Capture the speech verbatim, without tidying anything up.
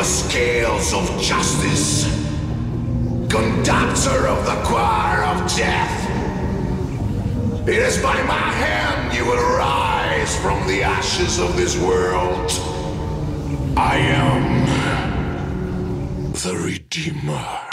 the scales of justice, conductor of the choir of death. It is by my hand you will rise from the ashes of this world. I am the Redeemer.